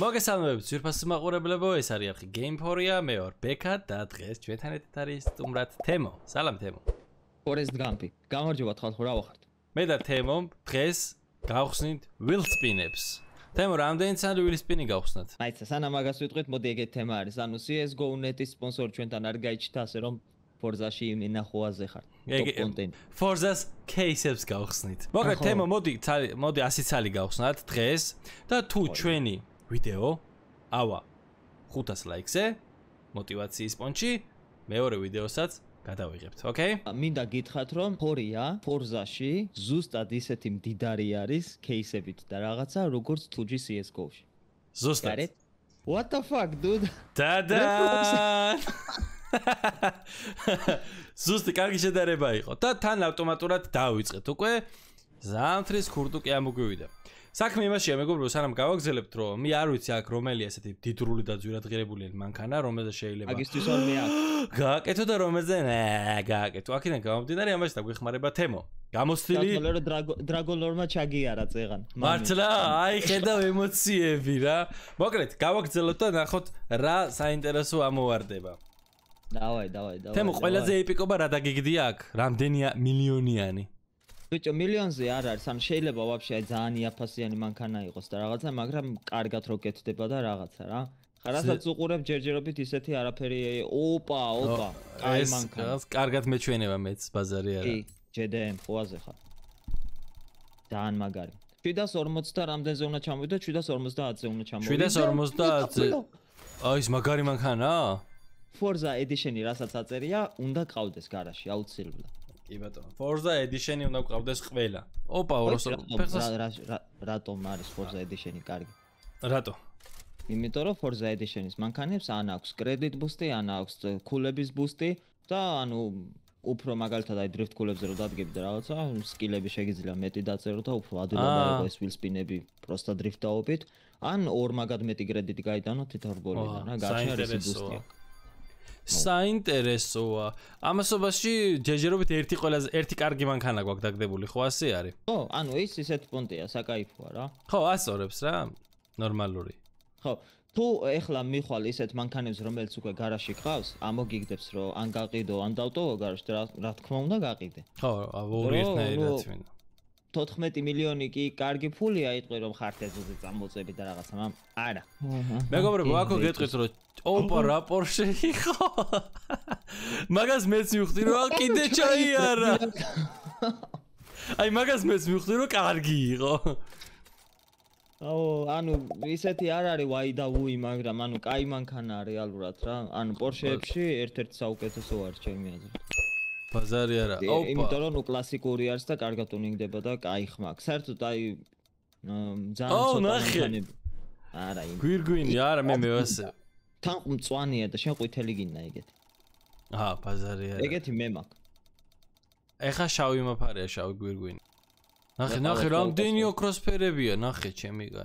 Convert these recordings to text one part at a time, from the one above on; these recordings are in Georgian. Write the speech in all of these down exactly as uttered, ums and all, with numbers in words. მოგესალმებით ძვირფასი მაყურებლებო ეს არის არხი GamePHoria მე ვარ ბექა და დღეს ჩვენთან ერთად არის სტუმრად თემო სალამ თემო Forest Gump გამარჯობა თქვენ ხო რა ვახართ მე და თემო დღეს გავხსნით wheelspin-ებს თემო რამდენი წელი wheelspin-ი გავხსნათ აიცა სანამ მაგას ვიტყვით მოდი ეგეთ თემა არის ანუ C S G O net-ის სპონსორი ჩვენთან არ გაიჩნდა ასე რომ Forza-ში ნახوازე ხარ top კონტენტი Forza-ს кейსებს გავხსნით მოკლედ თემო მოდი მოდი ასი წელი გავხსნათ დღეს და თუ ჩვენი Video, aua, gutas likes, motivatsiis ponchi, meore videosats გადავიღებთ, okay? Მინდა გითხრათ რომ Ghoria Forza-ში ზუსტად ისეთი მდიდარი არის кейსებით და რაღაცა როგორც two G C S G O-ში. ზუსტად. What the fuck, dude? Tada! ზუსტი კარგი შედარება იყო და თან ავტომატურად დავიწყეთ უკვე ზამთრის ქურდუკი ამოგვივიდა. Sakhme imashia megobro sanam gavagzeleptro me ar vitsi ak romeli eseti didruli da dzviraghirabuli mankana romelza sheileba agistvis ar me ak gaaqeto da romelza gaaqeto akidan gamomdinari amash da gvixmareba temo gamostili dragolorma chagiara tsegan martla ai qeda emotsiebi ra moklet gavagzelot da nakhot ra saintereso amovardeba davai davai davai temo qvelaze epikoba ra dagigdia ak ramdenia milioniani Bicho milionze არ არის ან შეიძლება ვაფშე ძალიან იაფასიანი მანქანა იყოს და რაღაცა მაგრამ კარგად რო გეთდება და რაღაცა რა ხა რასაც უყურებ ჯერჯერობით ისეთი არაფერი ოპა ოპა აი მანქანა კარგად მეჩვენება მეც ბაზარი არა ჯდმ ხოაზე ხარ ძალიან მაგარი შვიდას ორმოცდა რამდენზე უნდა ჩამოვიდა შვიდას ორმოცდაათზე უნდა ჩამოვიდა შვიდას ორმოცდაათზე აი ეს მაგარი მანქანაა Forza Edition-ი რასაც აწერია უნდა ყავდეს garaში აუცილებლად Forza Edition-ი უნდა გვყავდეს ყველა. Opa, რატომ არის Forza Edition-ი კარგი? Რატო? Იმიტომ რომ Forza Edition-ის მანქანებს ან აქვს კრედიტ ბუსტი, ან აქვს ქულების ბუსტი და ანუ უფრო მაგალითად აი დრიფტ ქულებზე რო დადგები და რაღაცა, სკილები შეიძლება მეტი დაწერო და უფრო ადვილად აიღო ეს wheelspin-ები, პროსტა დრიფტაობით, ან ორ მაგად მეტი კრედიტი გაიტანო თითარ გოლიდან რა, გაჩნია ბუსტი. საინტერესოა. Ამასობაში ჯერჯერობით ერთი ყველაზე ერთი კარგი მანქანა გვაქვს დაგდებული, ხო ასე არის? ხო, ანუ ის ისეთ პონტია, საკაიფოა რა. ხო, ასწორებს რა. ნორმალური. ხო, თუ ეხლა მიხვალ ისეთ მანქანებს, რომელიც უკვე garaში ხავს, ამოგიგდებს რომ ან გაყიდო, ან დავტოვო garaში და რა თქმა უნდა გაყიდე. ხო, ორი ერთნაირად მინდა. თოთხმეტი მილიონი კი კარგი ფულია, იტყვი რომ ხართ ეზოზე წამოწები და რაღაცა, მაგრამ არა. მეგობრებო, აქ გეტყვით რომ ოპა რა პორშე იყო. მაგას მეც მივხვდი რომ კიდე ჩაიარა. აი მაგას მეც მივხვდი რომ კარგი იყო. აო, ანუ ისეთი არ არის ვაი და უი, მაგრამ ანუ კაი მანქანა რეალურად რა. ანუ პორშეებში ერთ-ერთი საუკეთესო არის ჩემი აზრით. Bazari ara. Opa. Იმიტომ რომ კლასიკური არის და კარგად უნინგდება და კაი ხმა აქვს. საერთოდ აი ძალიან მანქანები. არა, იმ. გვირგვინი არა მე მევასე. თან მწვანეა და შენ ყვითელი გინდა ეგეთი. აა, ბაზარი არა. ეგეთი მე მაქვს. ეხა შავი მაფარია, შავი გვირგვინი. ნახე, ნახე, რამდენი ოქროსფერებია, ნახე, ჩემი გა.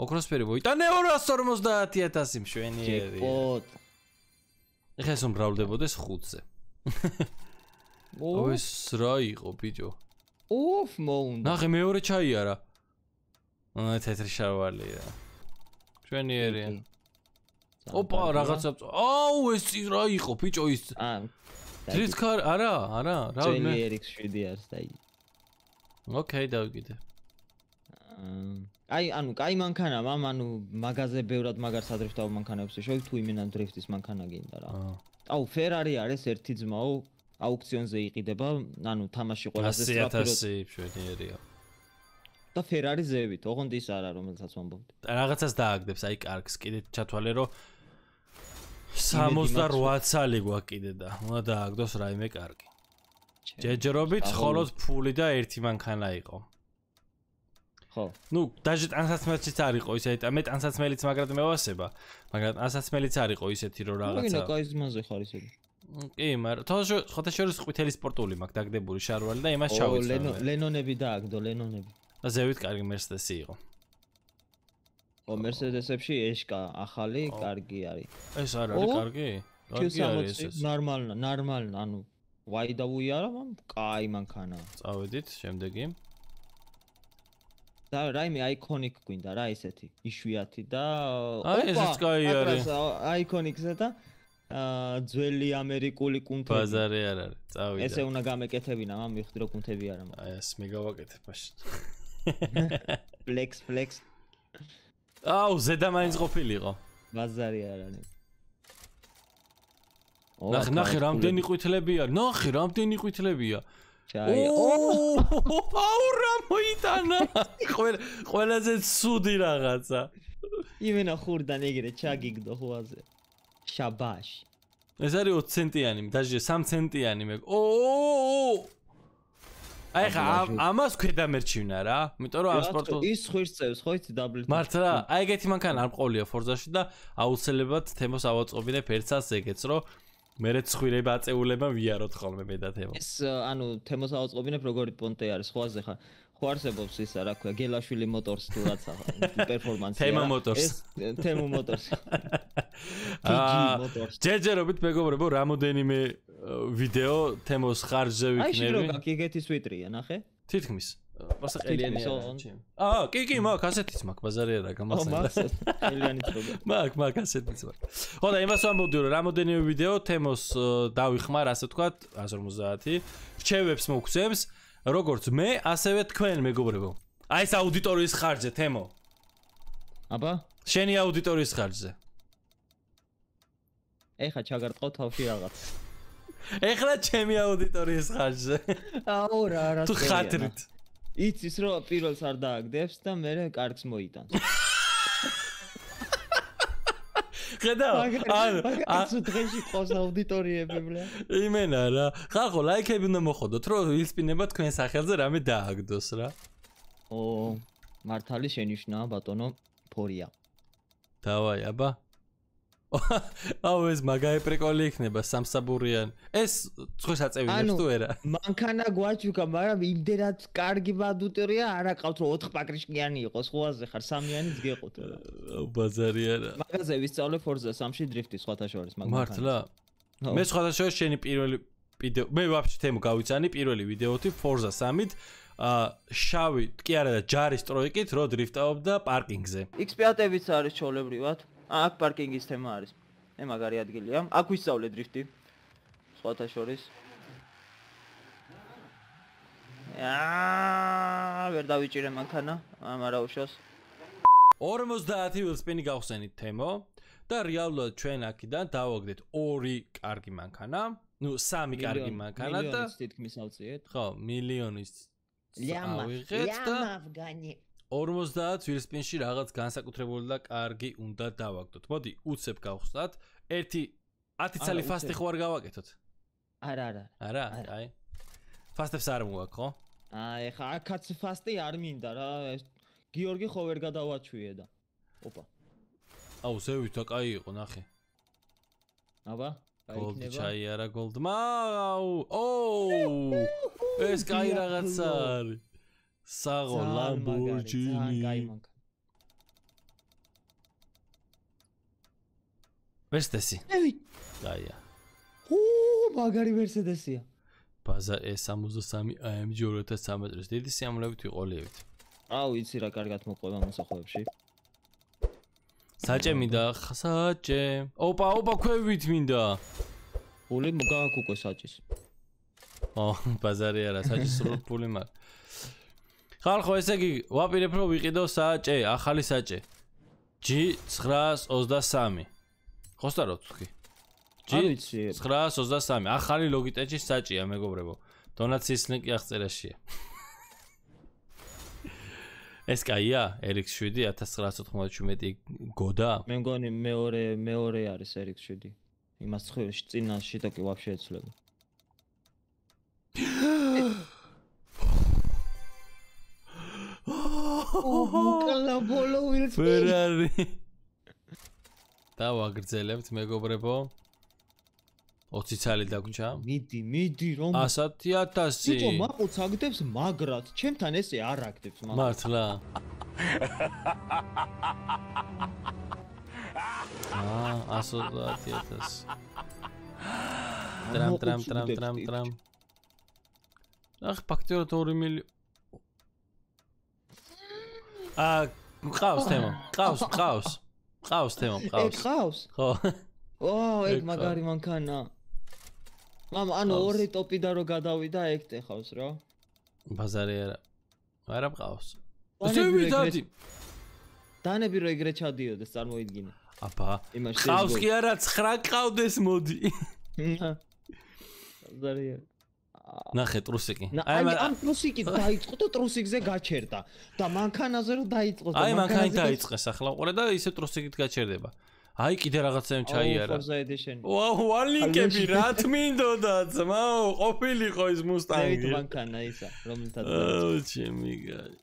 ოქროსფერი მოიტანე ორას ორმოცდაათი ათასი მშვენიერი. ჭეპოტ. ეხა სულ მრავლდებოდეს ხუთზე. Ой, сраიყო ბიჭო. Уф, მოუნდა. ნახე მეორე ჩაიარა. აა, თეთრი შავალია. ჩვენიერია. ოპა, რაღაცა. აუ, ეს სრაიყო ბიჭო ის. აა. თრისკარ, არა, არა, რა მე. ელიექს შვიდი არის და იგი. ოკეი, დავიგიდე. აი, ანუ კაი მანქანა, მამ, ანუ მაღაზიაზე ბევრად მაგარ სადრიფტავ მანქანებს შევ თუ იმენა დრიფტის მანქანა გინდა რა. აუ, Ferrari არის ერთი ძმაო. Auktionze იყიდება, ანუ თამაში ყველაზე სწრაფი მშვენიერია. და Ferrari-ზებით, ოღონდ ის არა, რომელსაც ვამბობთ. Რაღაცას დააგდებს, აი კარგს კიდე ჩათვალე, რომ სამოცდაოთხი წელი გვაქვს კიდე და უნდა დააგდოს რაიმე კარგი. ჯერჯერობით მხოლოდ ფული და ერთი მანქანა იყო. ხო. Ну, даже ტანსაცმელიც არ იყო ისეთი, მე ტანსაცმელიც მაგრამ მევასება, მაგრამ ტანსაცმელიც არ იყო ისეთი, რომ რაღაცა. ნუ, კაიზმანზე ხარ ისეთი. კი, მაგრამ თოჯო ხოთაშორის ყვითელი სპორტული მაგ დაგდებული შარვალი და იმას ჩავიწყე. ო, ლენონები დააგდო, ლენონები. და ზევით კარგი მერსედესი იყო. ო, მერსედესებში ეშკა ახალი კარგი არის. ეს არ არის კარგი? კარგი არის ეს. ნორმალნა, ნორმალნა, ანუ ვაი და უი არა, მაგრამ კაი მანქანა. წავედით, შემდეგი. Da raime iconic quinda ra iseti ishviati da eskai ares iconic-se da ძველი ამერიკული კუნთები ბაზარი არ არის. წავიდა. ესე უნდა გამეკეთებინა, მამ მივხვდი რომ კუნთები არა მაქვს. აი ეს მეგავაკეთებ მაშინ. Flex flex. აუ ზედამაინც ყოფილიყო. ბაზარი არ არის. ნახე ნახე რამდენი ყვითლებია. ნახე რამდენი ყვითლებია. აუ აურა მოიტანა. ყველა ყველაზე ცუდი რაღაცა. იმენა ხურდან ეგრე ჩაგიგდო ხუაზე. Shabash. Es ari ოც ცენტიანი, daje სამი ცენტიანი meg. O! Ai kha amas kvedamerchivna ra, mitom rom asporto is khirtsevs kho its double. Martla, ai egeti mankan ar mqolio Forza-shi da autselebat temos avotsobinep ertsats egets ro mere tskhvireba aqeuleba viarot khalme meda tema. Es anu temos avotsobinep rogori ponte aris khoaze kha. Ხო არსებობს ისა რა ქვია გელაშვილი მოტორს თუ რაცა პერფორმანსი თემა მოტორს თემა მოტორს აა ჯერჯერობით მეგობრებო რამოდენიმე ვიდეო თემოს ხარჯზე ვიქნები აი შეიძლება გიგეთის ვიტრია ნახე თითქმის მასა ყელიანი აა კი კი მაქვს ასეთიც მაქვს ბაზარი არა გამახსენდა ყელიანიც როგორ მაქვს მაქვს ასეთიც მაქვს ხო და იმას ამბობდი რომ რამოდენიმე ვიდეო თემოს დავიხმარ ასე ვთქვათ 백cinquanta რჩევებს მოგცემს როგორც მე, ასევე თქვენ მეგობრებო. Აი ეს აუდიტორიის ხარჯზე თემო. აბა, შენი აუდიტორიის ხარჯზე. ეხა ჩაგარტყავ თავში რაღაც. ეხლა ჩემი აუდიტორიის ხარჯზე. აუ რა რა. თუ ხათრით. იცის რომ პირველს არ დააგდებს და მე კარგს მოიტანს. Geda, an, asu დღეში ყავს აუდიტორიები ბლა. იმენა რა. ხალხო, ლაიქები უნდა მოხოდოთ, რომ ილსპინება თქვენ სახელზე რამე დააგდოს რა. ოო, მართალი შენიშნა ბატონო ფორია. დავაი, აბა. აუ ეს მაგარი პრიკოლი იქნება სამსაბურიან. ეს წვეშა წევინებს თუ არა? მანქანა გვაჩუკა, მაგრამ იმდენად კარგი ბადუტერია არ აყავთ რომ ოთხ პაკრიშკიანი იყოს, ხუაზე ხარ სამიანიც გეყოთ რა. ბაზარი არა. მაგაზე ვისწავლე ფორზა სამში დრიფტის სხვათა შორის მაგ მანქანა. მართლა? მე სხვათა შორის შენი პირველი ვიდეო, მე ვაფშე თემო გავიწანი პირველი ვიდეოთი ფორზა სამით. შავი, კი არა და ჯარის ტროიკით რო დრიფტავდა პარკინგზე. ექსპერტებიც არის ჩოლებრივად. Აქ პარკინგის თემა არის. მე მაგარი ადგილია. აქ ვისწავლე დრიფტი. სხვათა შორის. აა, ვერ დავიჭირე მანქანა, ამ არაუშავს. ორმოცდაათი ვილსპინი გავხსენით თემო და რეალურად ჩვენ აქიდან დავაგდეთ ორი კარგი მანქანა, ну სამი კარგი მანქანა და მილიონის თითქმის ავწიეთ. ხო, მილიონის. ლიამა, ლიამა ავგანი. ორმოცდაათი ვილსპინში რაღაც განსაკუთრებული და კარგი უნდა დავაგდოთ. მოდი, უცებ გავხსნათ. ერთი ათი წელი ფასტი ხო არ გავაკეთოთ? არა, არა. არა, აი. ფასტებს არ მოვაქ, ხო? აი, ხა აქაც ფასტი არ მინდა რა. გიორგი ხო ვერ გადავაჩვიე და. ოპა. აუ, ზევით და კაი იყო, ნახე. აბა, კაი იქნება. ჩაი არა გოლდმა. აუ, ოუ! ეს კაი რაღაცა არის. Sago Lamborghini. Mercedes. Da ya. Huu, magari Mercedes-ia. Baza სამოცდასამი A M G ორი ათას ცხრამეტის დიდი სიამოვნებით ვიყოლებით. აუ, იცი რა კარგად მოყვება მოსახლეებში. საჭე მინდა, საჭე. ოპა, ოპა, ქვევით მინდა. ული მოგაქვს უკვე საჭის. ო, ბაზარი არა, საჭის სულ ფული მაქვს. ხალხო, ესე იგი, ვაპირებ რომ ვიყიდო საჭე, ახალი საჭე. ჯი ცხრაას ოცდასამი. ხო სტაროთ ხი. ჯი ცხრაას ოცდასამი. ახალი ლოგიტეჩის საჭია, მეგობრებო. დონაციის ლინკი აღწერაშია. ეს კაია, эр ექს შვიდი ათას ცხრაას ოთხმოცდაშვიდი გოდა. მე მგონი მეორე მეორე არის ერ ექს შვიდი. იმას ცხილში წინა შიტაკი ვაფშე ეცვლება. Ferrari. დავაგრძელებთ მეგობრებო. ოცი წალი დაგჭა. მიდი, მიდი რომ ასათი ათასი. იცი მაყუც აგდებს მაგრად. ჩემთან ესე არ აგდებს მაგრამ. მართლა. აა, ასათი ათასი. ტრამ ტრამ ტრამ ტრამ ტრამ. ახ, ფაქტორად ორი მილიონი. Ah, raus, Timo. Raus, raus. Raus, Timo, raus. Ej, raus. Oh, ej, magari man kann na. Mam, ano, ori topi daro gadavida, ej, te raus, ra. Bazariera. Vaira raus. დანებირო ეგრე ჩადიოდეს წარმოიდგინე. აბა, ხავს კი არა ცხრა ყავდეს მოდი. ზარია. ნახე ტრუსიკი. აი ამ ტრუსიკი დაიწყო და ტრუსიკზე გაჩერდა და მანქანაზე რომ დაიწყო და აი მანქანი დაიწყეს ახლა ყურე და ისე ტრუსიკით გაჩერდება. აი კიდე რაღაცამ ჩაიარა. ვაუ, ვალინკები რა თმინდოდა ძმაო, ყოფილიყო ის მუსტანგი. მე მანქანა ისა, რომელთაც. აუ, ჩემი გარი.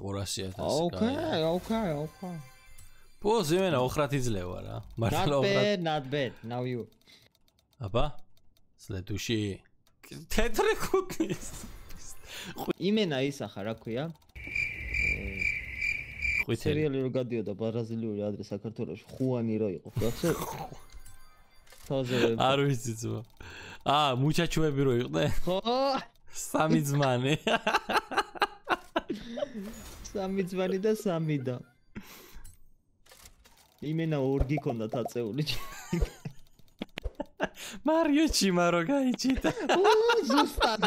ორასი ათასი. Okay, okay, okay. Πώς είμαι ოხრათ იძლევა რა. მართლა ოხრათ. Not bad, now you. აბა, следующий. თეთრი ხუთის. იმენა ისა ხარ, რა ქვია? ხუთი. სერიალი რო გადიოდა ბრაზილიური ადრე საქართველოში, ხუანი რო იყო, ხახსენ? თოზები. არ ვიცი ძმა. აა, მუჩაჩოები რო იყვნენ? ხო. სამი ძმანი. Sami ძვანი და სამი და იმენა ორგი ქონდა თაწეული. მარიო ჩიმარო გაიჩიტა. ოო, ზუსტად.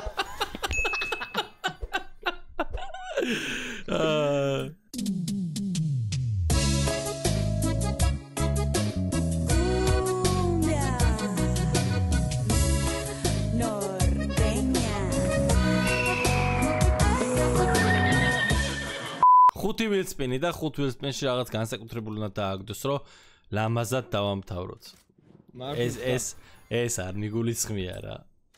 აა ხუთი ველსპენი და ხუთ ველსპენში რაღაც განსაკუთრებული უნდა დააგდოს, რომ ლამაზად დავამთავროთ. ეს ეს ეს არ მიგულისხმია რა.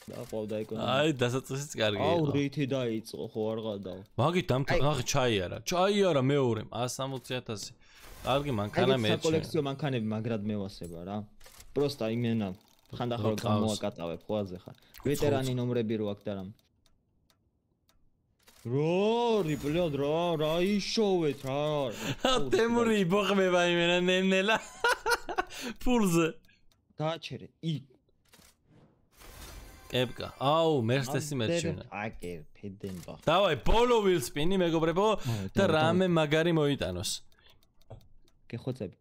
დაყავდა ეკონომიკა. აი, დასაწყისიც კარგი იყო. აუ, რითი დაიწყო, ხო არ გადავა. მაგით დამთავრდა ჩაიარა. ჩაიარა მეორე სამოცი ათასი. კარგი მანქანა მეჩვენა. ეს კოლექციო მანქანები მაგრად მევასება რა. პროსტა იმენა ხანდახან გამოაკატავებ ხოაზე ხარ. ვეტერანი ნომრები რო აქ და რამ. Rori, bļod, rā, izšauviet, rā. Temurī bohmēvā imēnā nemnēlā. Pulze. Tāčere, I. Kepka. Au, mēs tēsim etšēnā. Tāker, pēdēmbā. Davai, polo vilspini, mēgo prepo, tā rāme magari mojitānos. Ke hocebi.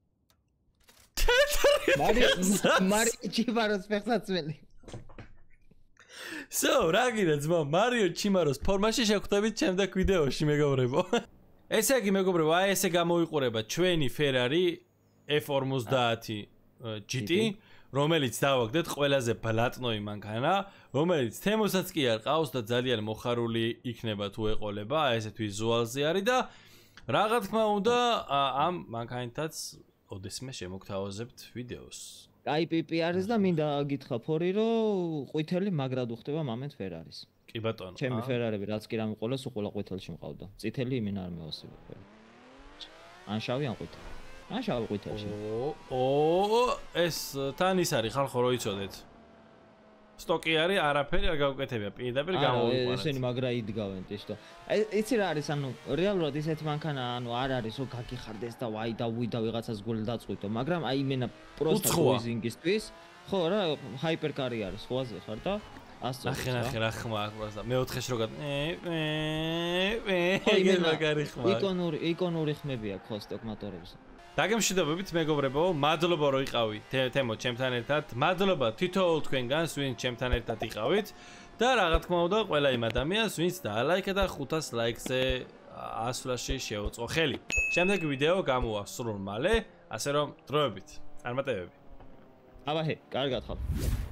Tētari pēksāts. Mari čivāros pēksāts mēlī. So, ragazzi, zmo Mario Chimaros ფორმაში შევხვდებით შემდეგ ვიდეოში, მეგობრებო. ესე იგი, მეგობრებო, აი ესე გამოიყურება ჩვენი Ferrari F ორმოცდაათი G T, რომელიც დავაგდეთ ყველაზე ბლატნოი მანქანა, რომელიც თემოსაც კი არ ყავს და ძალიან მოხარული იქნება თუ ეყოლება, აი ესეთ ვიზუალზე არის და რა თქმა უნდა, ამ მანქანითაც ოდესმე შემოგთავაზებთ ვიდეოს. Ai pipi არის და მინდა გითხრა ფორი რომ ყვითელი მაგრად უხდება მომენტ Ferrari-ს. კი ბატონო. ჩემი Ferrari-ები რაც კი რა მიყოლეს, უყოლა ყვითელში მყავდა. წითელი იმენ არ მეოსება. ან შავი ან ყვითელი. ან შავი ყვითელში. ოო, ეს თან ის არის ხალხო რო იცოდეთ. სტოკი არის, არაფერი არ გავუკეთებია, პირდაპირ გამოიყვანეთ. ესენი მაგრა იდგავენ ტიშტო. იცი რა არის, ანუ რეალურად ისეთ მანქანა, ანუ არ არის რომ გაგიხარდეს და ვაი და უი და ვიღაცას გული დაწყვიტო, მაგრამ აი მენა პროსტა ლიზინგისთვის, ხო რა, ჰაიპერკარი არის, ხოაზე ხარ და ასწორე. ახე ახე რა ხმა აქვს პროსტა. მეოთხეში რო გა ე ეგ მაგარი ხმა. იკონური იკონური ხმები აქვს სტოკ მოტორებზე. დაგემშვიდობებით მეგობრებო, მადლობა რომ იყავით თემო ჩემთან ერთად, მადლობა თითოეულ თქვენგანს, ვინც ჩემთან ერთად იყავით და რა თქმა უნდა ყველა იმ ადამიანს, ვინც დალაიქა და ხუთას ლაიქზე ასვლაში შეუწყო ხელი. შემდეგ ვიდეო გამოვასრულ მალე, ასე რომ დროებით. წარმატებები. აბა ჰე, კარგად ხარ.